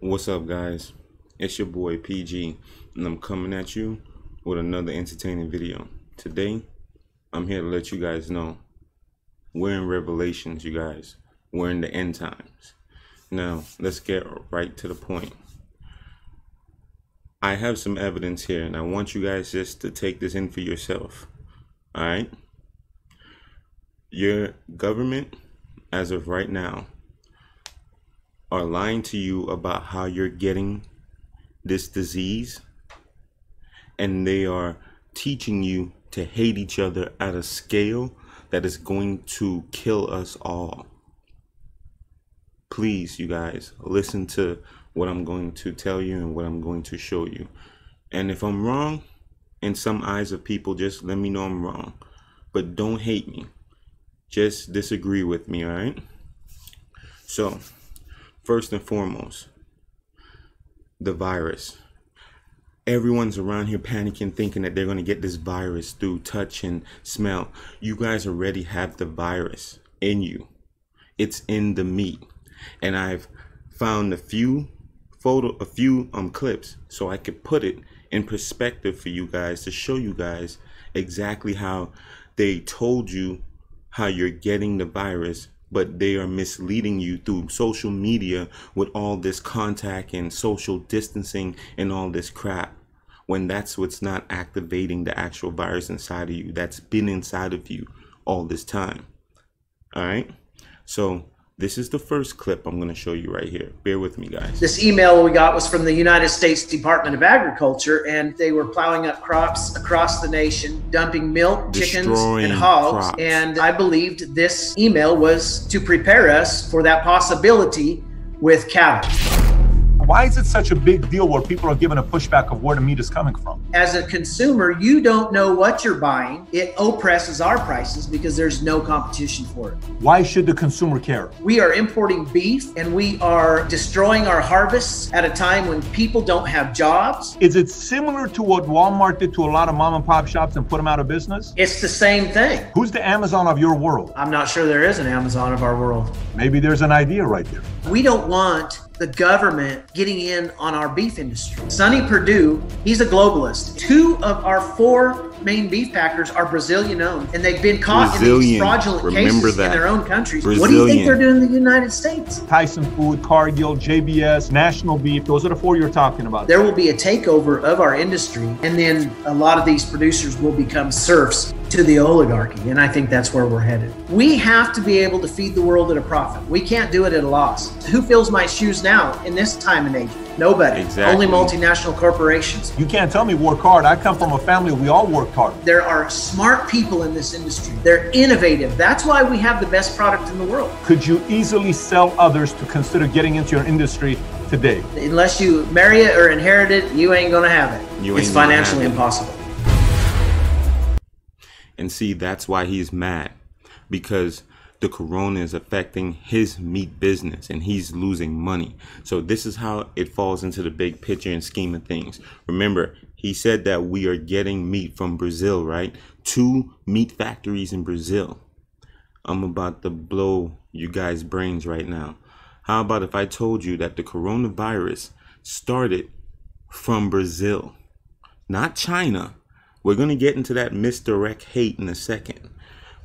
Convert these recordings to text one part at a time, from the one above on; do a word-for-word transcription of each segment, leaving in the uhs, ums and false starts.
What's up, guys? It's your boy P G, and I'm coming at you with another entertaining video. Today, I'm here to let you guys know we're in Revelations, you guys. We're in the end times. Now, let's get right to the point. I have some evidence here, and I want you guys just to take this in for yourself. All right? Your government, as of right now, are lying to you about how you're getting this disease, and they are teaching you to hate each other at a scale that is going to kill us all. Please, you guys, listen to what I'm going to tell you and what I'm going to show you. And if I'm wrong in some eyes of people, just let me know I'm wrong, but don't hate me. Just disagree with me, all right? So, first and foremost, the virus. Everyone's around here panicking, thinking that they're going to get this virus through touch and smell. You guys already have the virus in you. It's in the meat. And I've found a few photo, a few um clips, so I could put it in perspective for you guys, to show you guys exactly how they told you how you're getting the virus, but they are misleading you through social media with all this contact and social distancing and all this crap, when that's what's not activating the actual virus inside of you that's been inside of you all this time. All right, so this is the first clip I'm going to show you right here. Bear with me, guys. This email we got was from the United States Department of Agriculture, and they were plowing up crops across the nation, dumping milk, chickens, and hogs. Crops. And I believed this email was to prepare us for that possibility with cattle. Why is it such a big deal where people are given a pushback of where the meat is coming from? As a consumer, you don't know what you're buying. It oppresses our prices because there's no competition for it. Why should the consumer care? We are importing beef, and we are destroying our harvests at a time when people don't have jobs. Is it similar to what Walmart did to a lot of mom and pop shops and put them out of business? It's the same thing. Who's the Amazon of your world? I'm not sure there is an Amazon of our world. Maybe there's an idea right there. We don't want the government getting in on our beef industry. Sonny Perdue, he's a globalist. Two of our four main beef packers are Brazilian owned, and they've been caught Brazilian. in these fraudulent Remember cases that. in their own countries. Brazilian. What do you think they're doing in the United States? Tyson Food, Cargill, J B S, National Beef, those are the four you're talking about. There will be a takeover of our industry, and then a lot of these producers will become serfs to the oligarchy, and I think that's where we're headed. We have to be able to feed the world at a profit. We can't do it at a loss. Who fills my shoes now in this time and age? Nobody. Exactly. Only multinational corporations. You can't tell me work hard. I come from a family, we all worked hard. There are smart people in this industry. They're innovative. That's why we have the best product in the world. Could you easily sell others to consider getting into your industry today? Unless you marry it or inherit it, you ain't gonna have it. You it's financially it. impossible. And see, that's why he's mad, because the corona is affecting his meat business and he's losing money. So this is how it falls into the big picture and scheme of things. Remember, he said that we are getting meat from Brazil, right? Two meat factories in Brazil. I'm about to blow you guys' brains right now. How about if I told you that the coronavirus started from Brazil, not China? We're going to get into that misdirect hate in a second,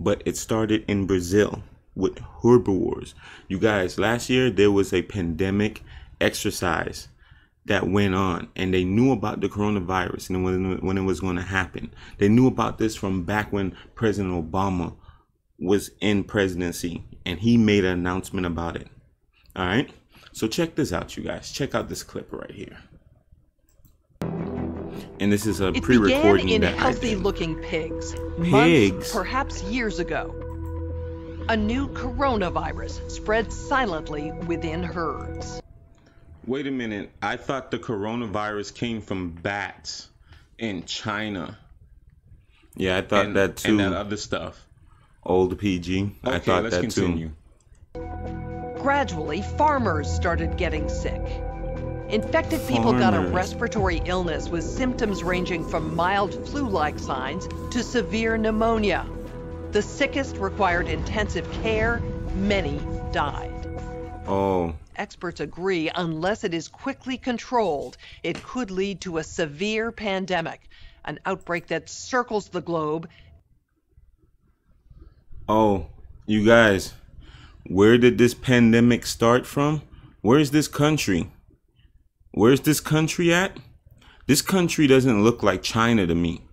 but it started in Brazil with herbivores. You guys, last year there was a pandemic exercise that went on, and they knew about the coronavirus and when, when it was going to happen. They knew about this from back when President Obama was in presidency, and he made an announcement about it. All right, so check this out, you guys. Check out this clip right here. And this is a pre-recording in healthy-looking pigs, months, perhaps years ago. A new coronavirus spread silently within herds. Wait a minute. I thought the coronavirus came from bats in China. Yeah, I thought and, that too. And that other stuff. Old P G. Okay, I thought let's that continue. too. Gradually, farmers started getting sick. Infected people Farmers. got a respiratory illness with symptoms ranging from mild flu-like signs to severe pneumonia. The sickest required intensive care. Many died. Oh, experts agree unless it is quickly controlled, it could lead to a severe pandemic, an outbreak that circles the globe. Oh, you guys, where did this pandemic start from? Where's this country? Where's this country at? This country doesn't look like China to me.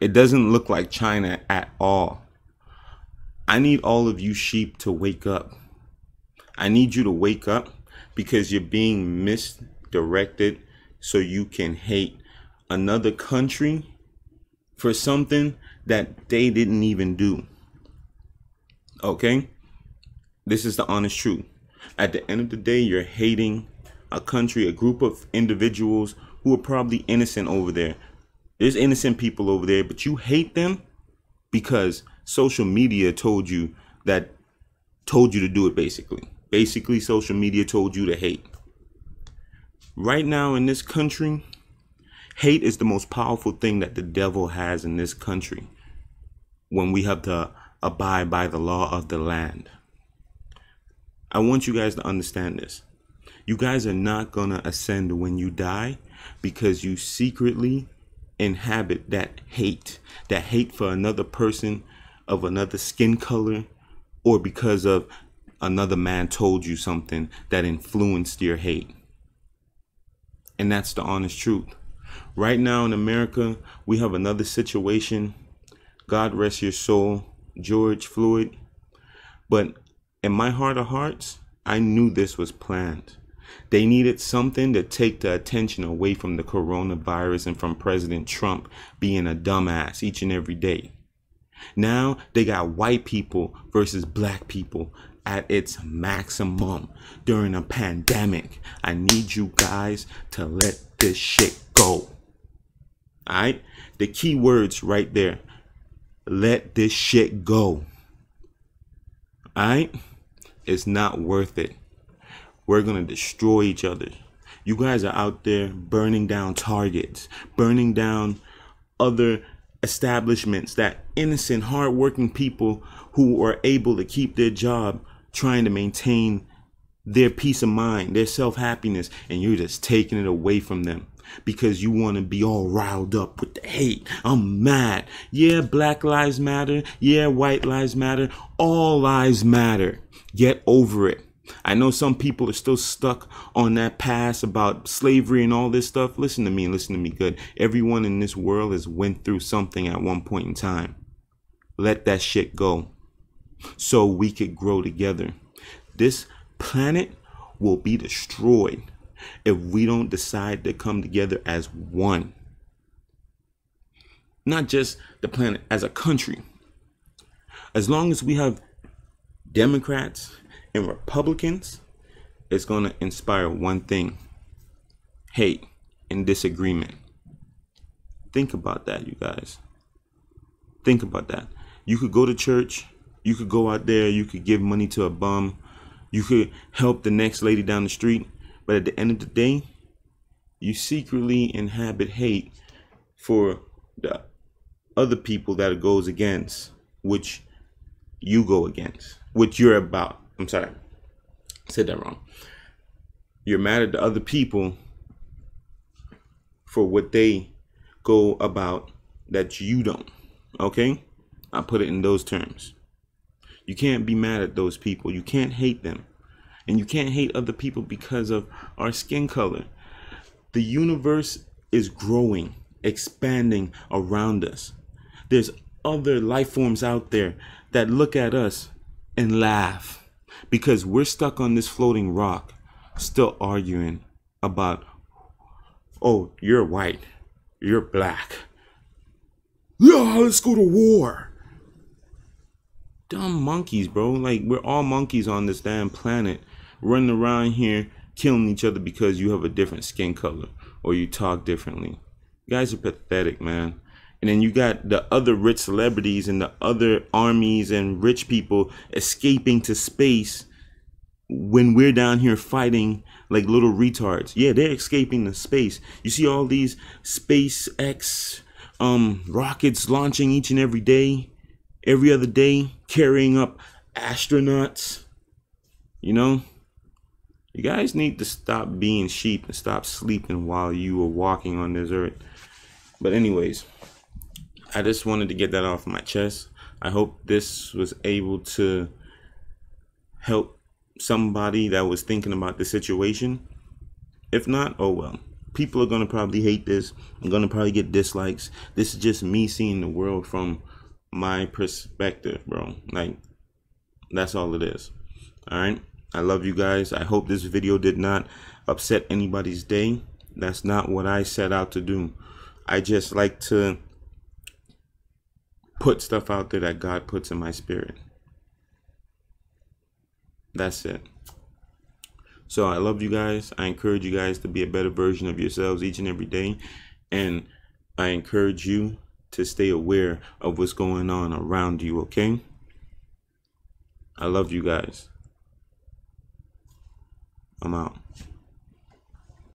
It doesn't look like China at all. I need all of you sheep to wake up. I need you to wake up because you're being misdirected so you can hate another country for something that they didn't even do. Okay? This is the honest truth. At the end of the day, you're hating a country, a group of individuals who are probably innocent over there. There's innocent people over there, but you hate them because social media told you that, told you to do it basically. Basically, social media told you to hate. Right now in this country, hate is the most powerful thing that the devil has in this country when we have to abide by the law of the land. I want you guys to understand this. You guys are not gonna ascend when you die because you secretly inhabit that hate, that hate for another person of another skin color, or because of another man told you something that influenced your hate. And that's the honest truth. Right now in America, we have another situation. God rest your soul, George Floyd. But in my heart of hearts, I knew this was planned. They needed something to take the attention away from the coronavirus and from President Trump being a dumbass each and every day. Now they got white people versus black people at its maximum during a pandemic. I need you guys to let this shit go. Alright? The key words right there. Let this shit go. Alright? It's not worth it. We're going to destroy each other. You guys are out there burning down Targets, burning down other establishments that innocent, hardworking people who are able to keep their job, trying to maintain their peace of mind, their self-happiness, and you're just taking it away from them because you want to be all riled up with the hate. I'm mad. Yeah, Black Lives Matter. Yeah, White Lives Matter. All lives matter. Get over it. I know some people are still stuck on that past about slavery and all this stuff. Listen to me, listen to me good. Everyone in this world has went through something at one point in time. Let that shit go so we could grow together. This planet will be destroyed if we don't decide to come together as one. Not just the planet, as a country. As long as we have Democrats and Republicans, it's going to inspire one thing: hate and disagreement. Think about that, you guys. Think about that. You could go to church. You could go out there. You could give money to a bum. You could help the next lady down the street. But at the end of the day, you secretly inhabit hate for the other people that it goes against, which you go against, which you're about. I'm sorry, I said that wrong. You're mad at the other people for what they go about that you don't, okay? I put it in those terms. You can't be mad at those people. You can't hate them. And you can't hate other people because of our skin color. The universe is growing, expanding around us. There's other life forms out there that look at us and laugh, because we're stuck on this floating rock, still arguing about, oh, you're white, you're black. Yeah, let's go to war. Dumb monkeys, bro. Like, we're all monkeys on this damn planet, running around here, killing each other because you have a different skin color or you talk differently. You guys are pathetic, man. And then you got the other rich celebrities and the other armies and rich people escaping to space when we're down here fighting like little retards. Yeah, they're escaping to space. You see all these SpaceX um, rockets launching each and every day, every other day, carrying up astronauts. You know, You guys need to stop being sheep and stop sleeping while you are walking on this earth. But anyways, I just wanted to get that off my chest. I hope this was able to help somebody that was thinking about the situation. If not, oh well. People are going to probably hate this. I'm going to probably get dislikes. This is just me seeing the world from my perspective, bro. Like, that's all it is. All right? I love you guys. I hope this video did not upset anybody's day. That's not what I set out to do. I just like to put stuff out there that God puts in my spirit. That's it. So I love you guys. I encourage you guys to be a better version of yourselves each and every day. And I encourage you to stay aware of what's going on around you, okay? I love you guys. I'm out.